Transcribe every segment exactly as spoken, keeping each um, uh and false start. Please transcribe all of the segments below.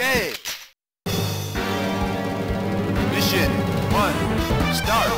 Okay. Mission one, start.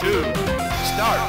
Two, start!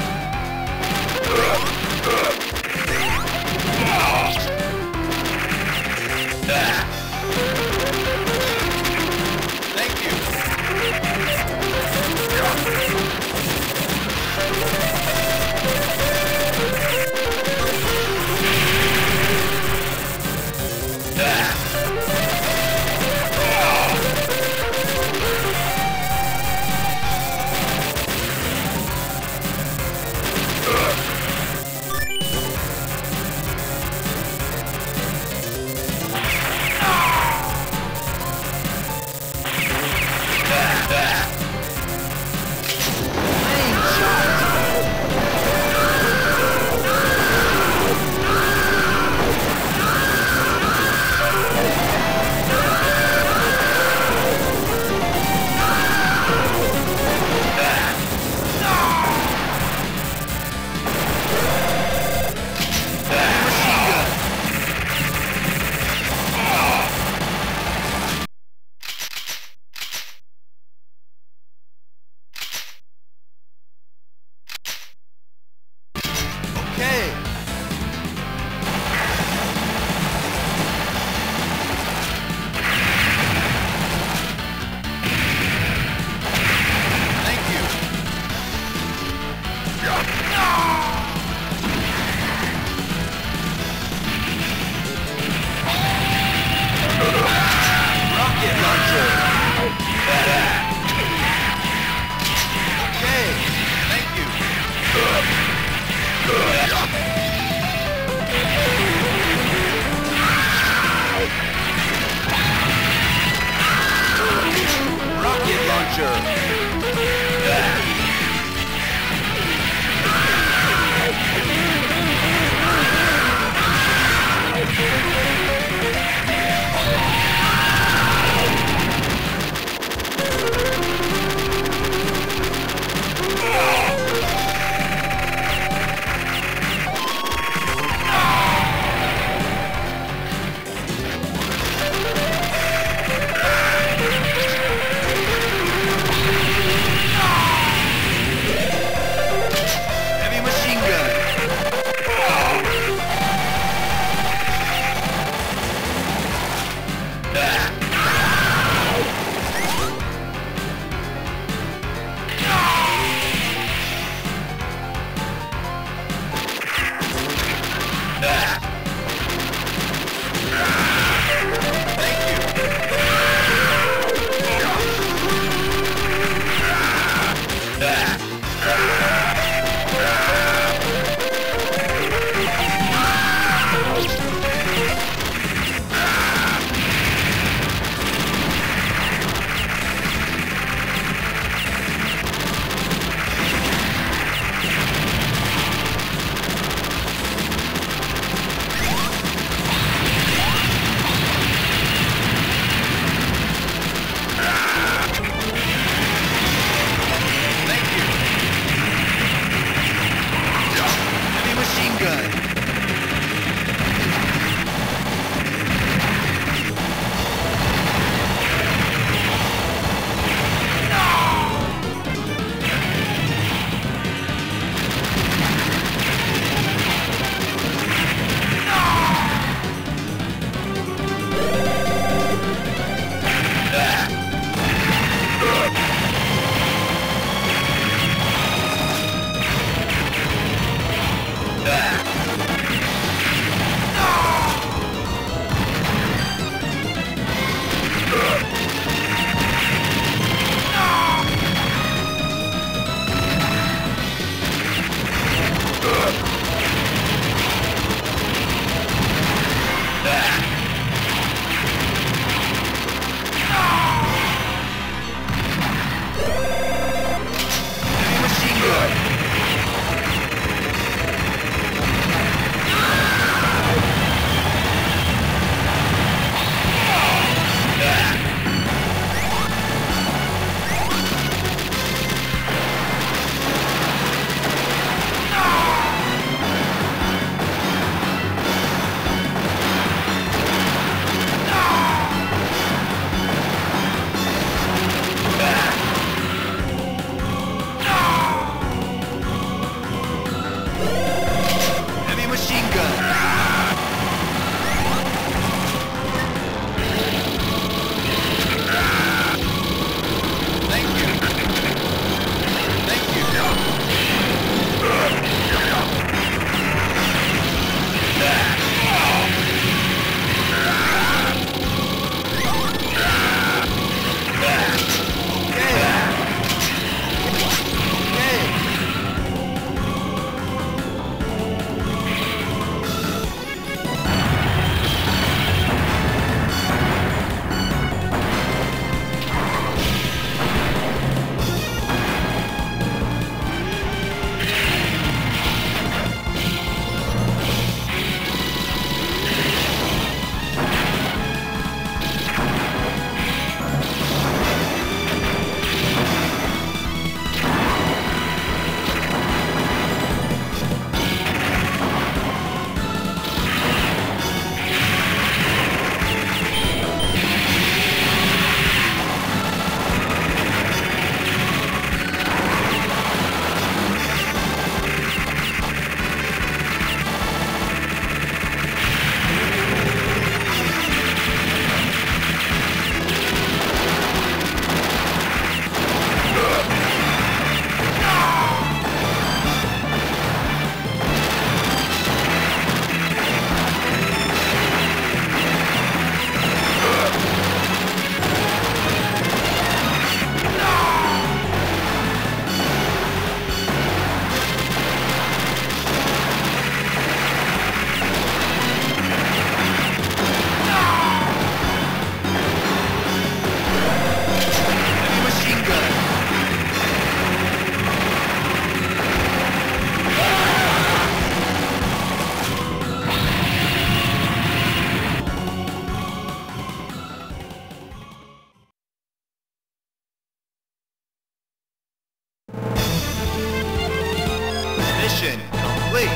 Mission complete.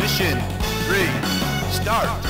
Mission three, start.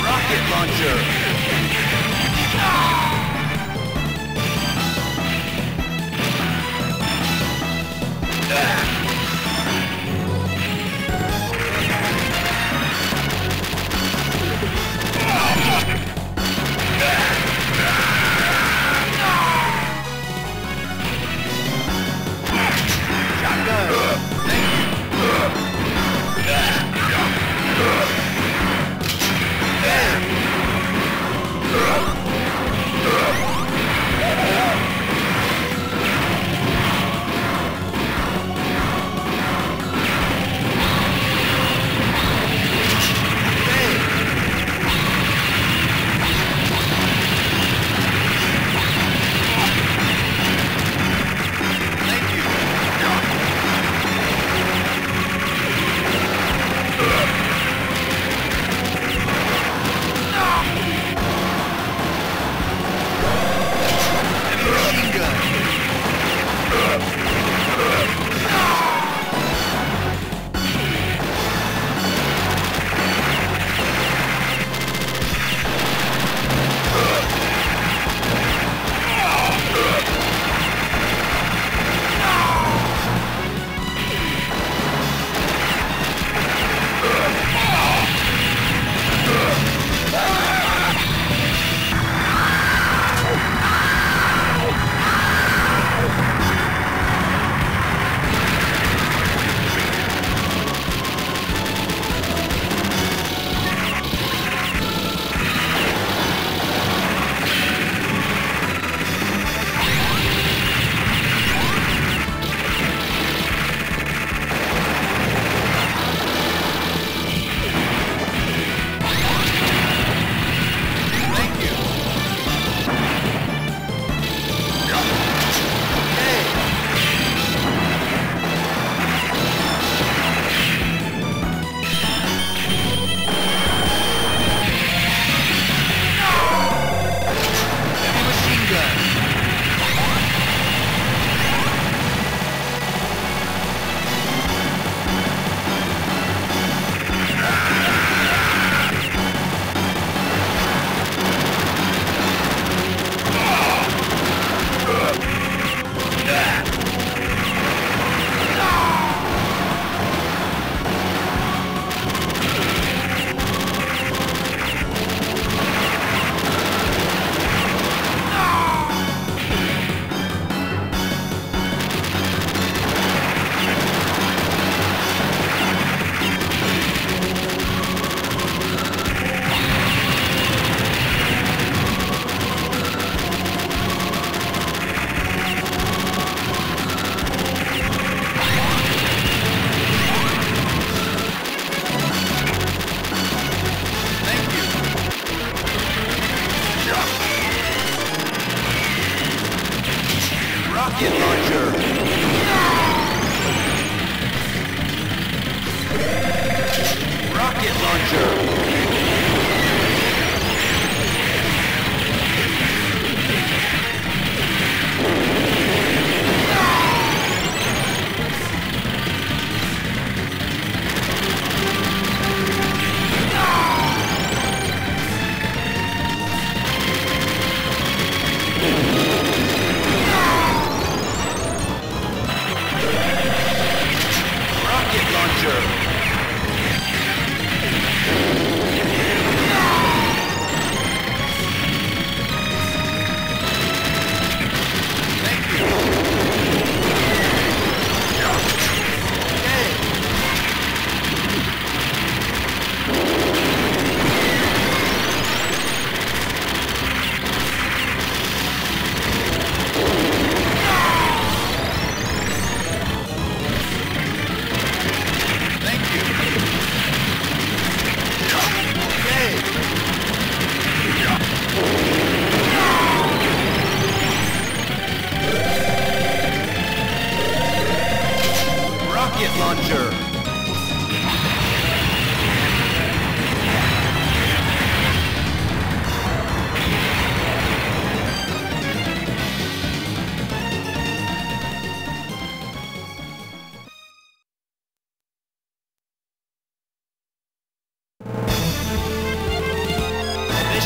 Rocket launcher!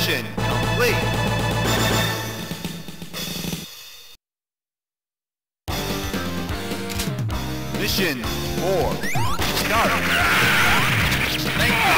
Mission complete. Mission four. Start. Okay. Thank you.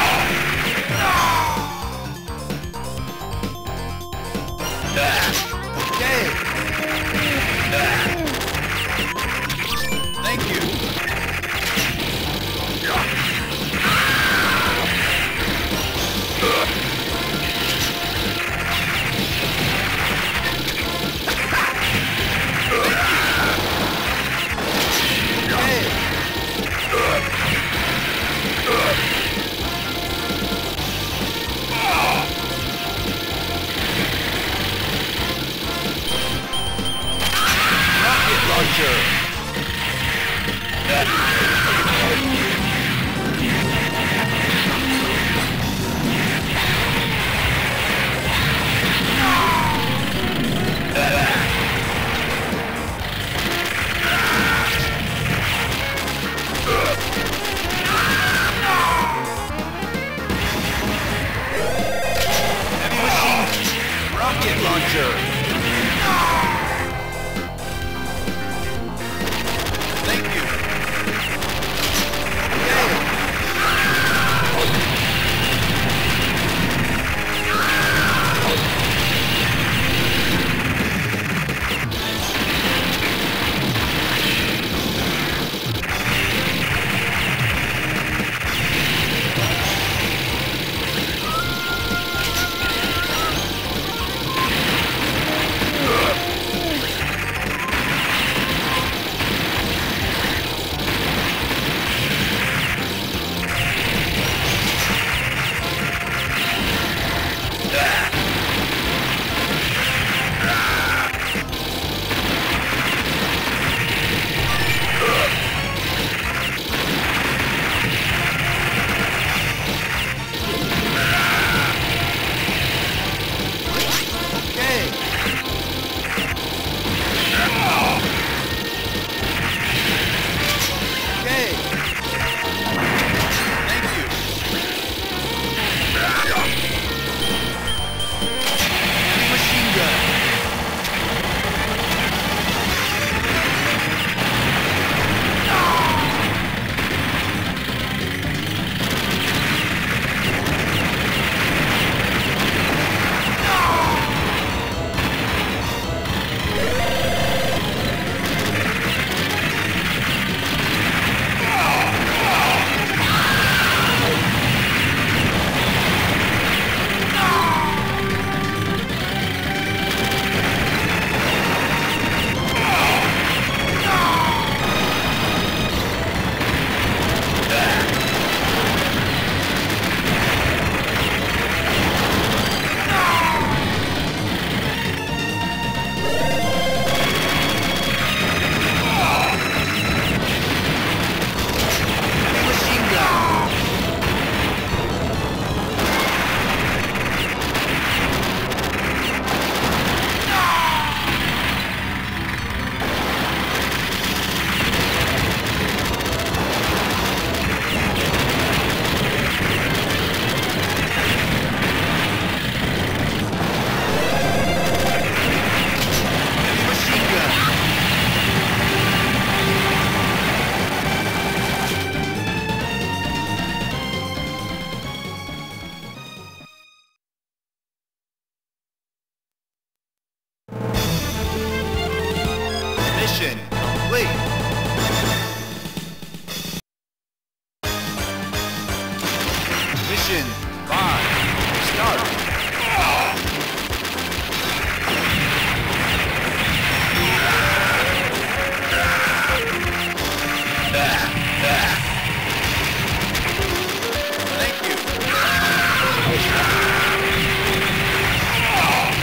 Mission complete. Mission five. Start. Thank you. Rocket launcher.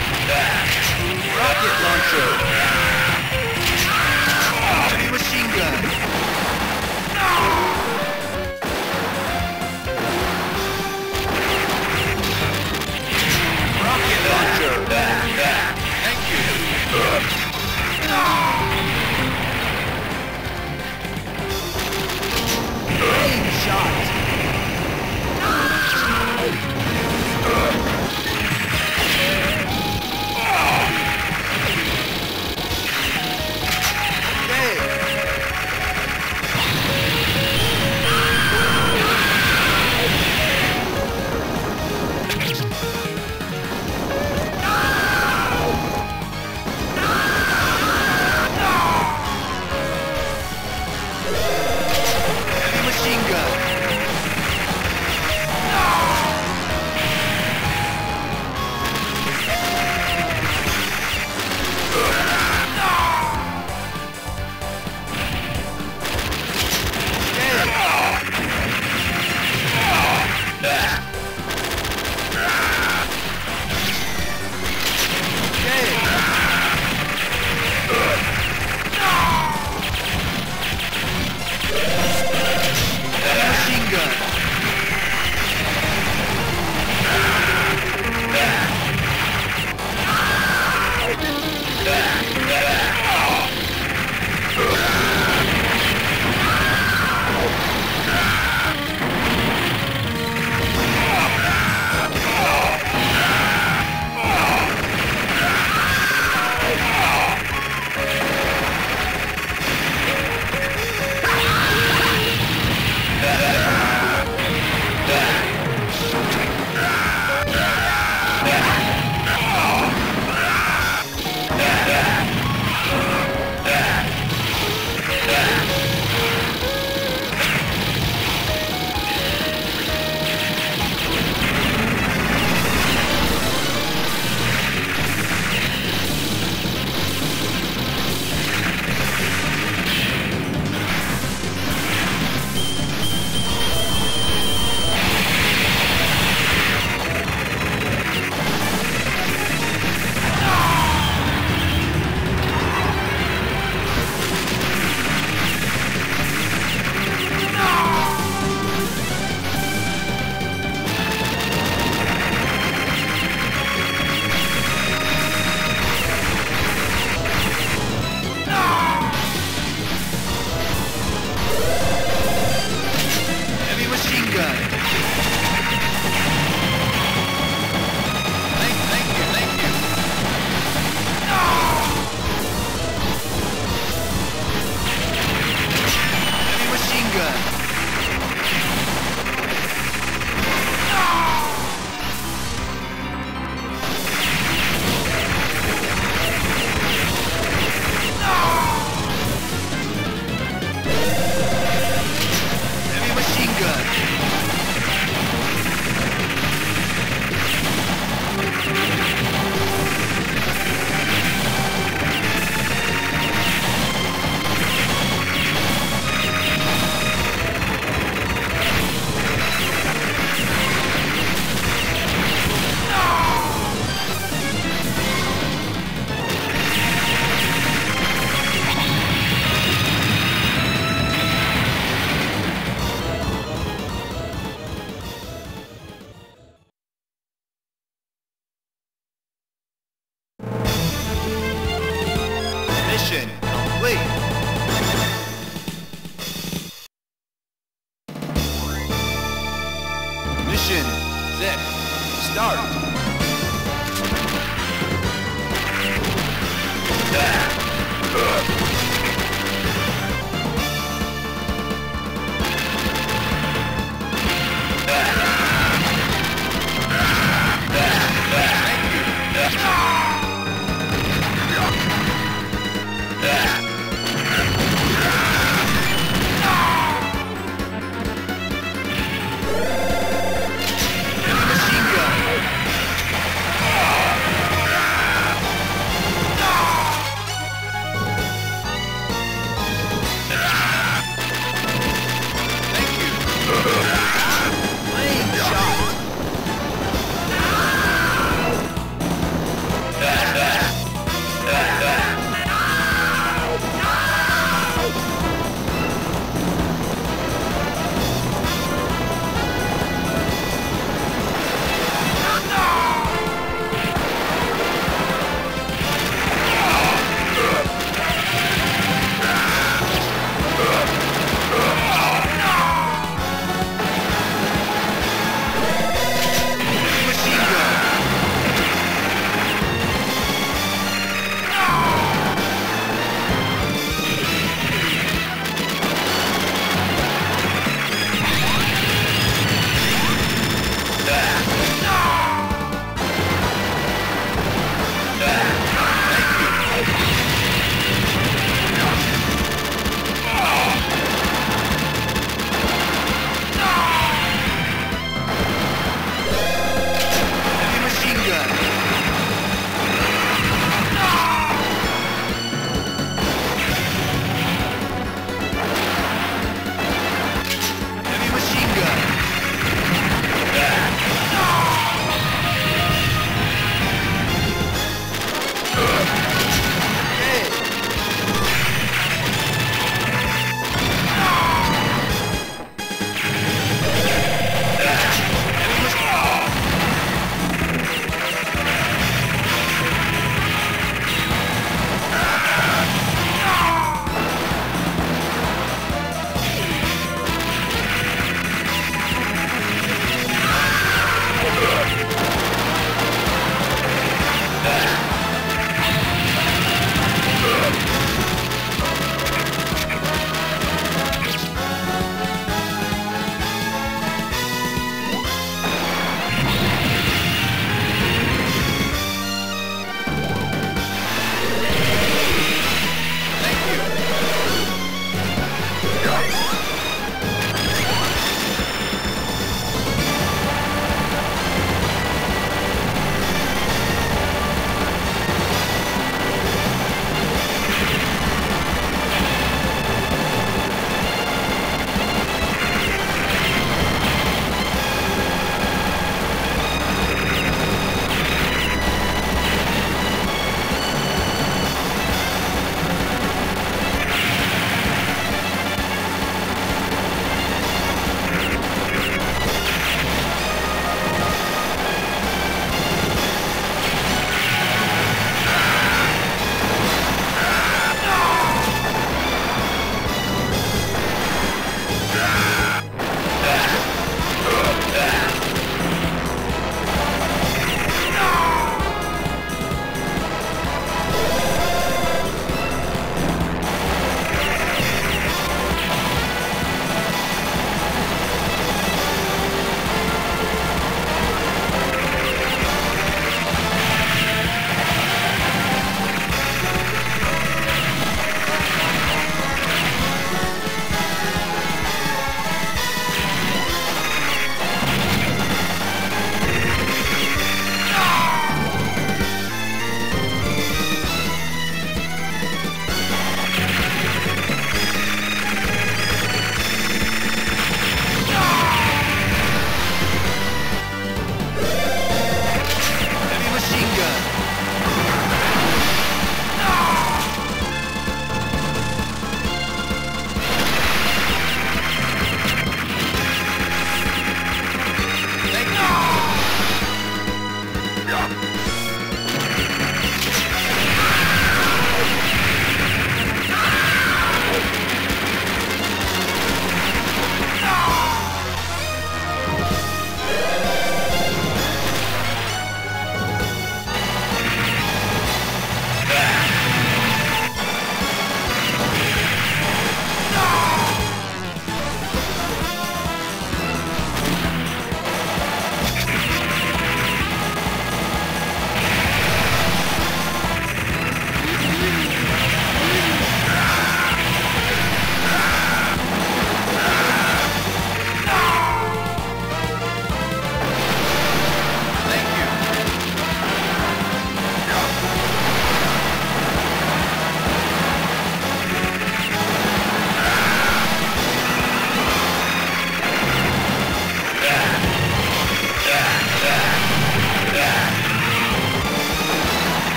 Golly! Mission six, start! Ah!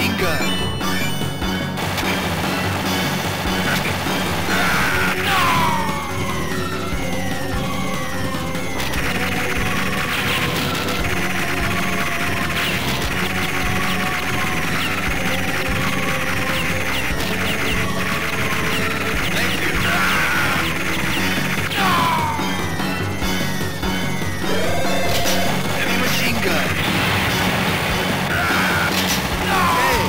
Gun. Ah. No. Hey.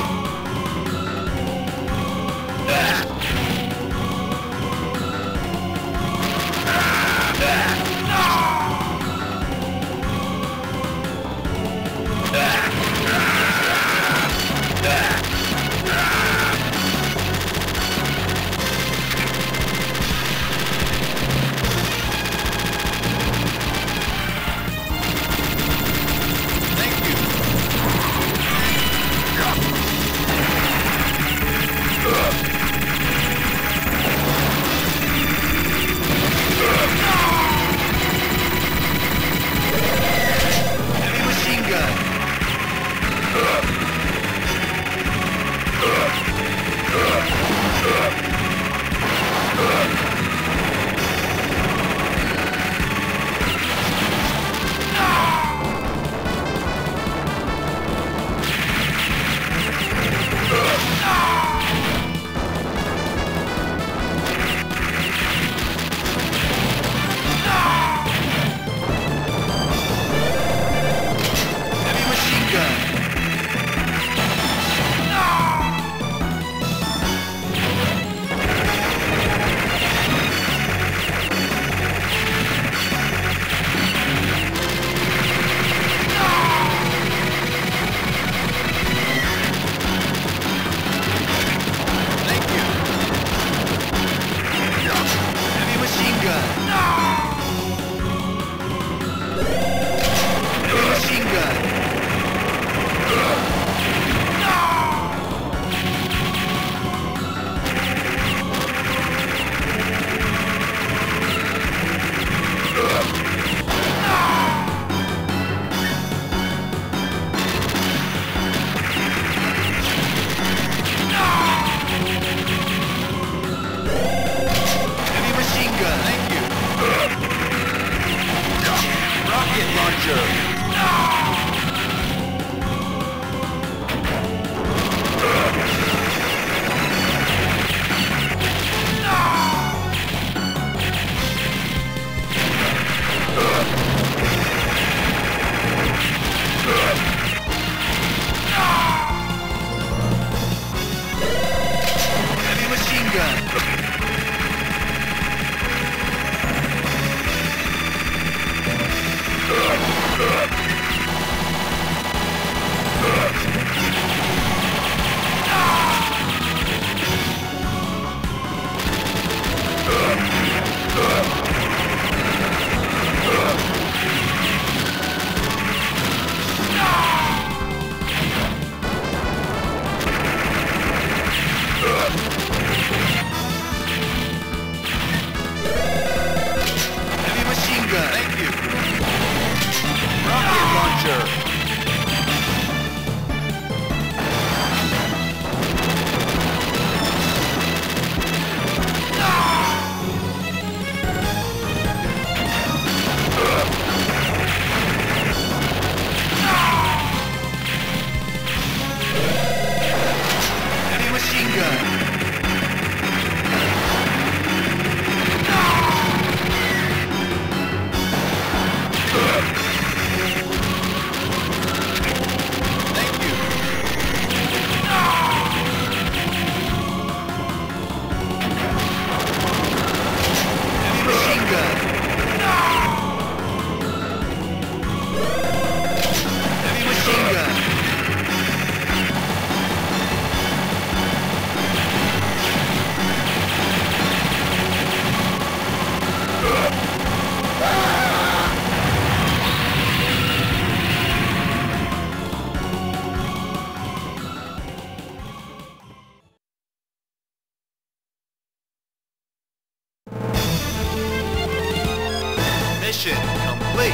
Mission complete.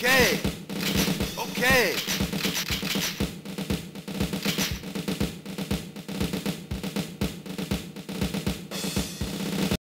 Okay, okay.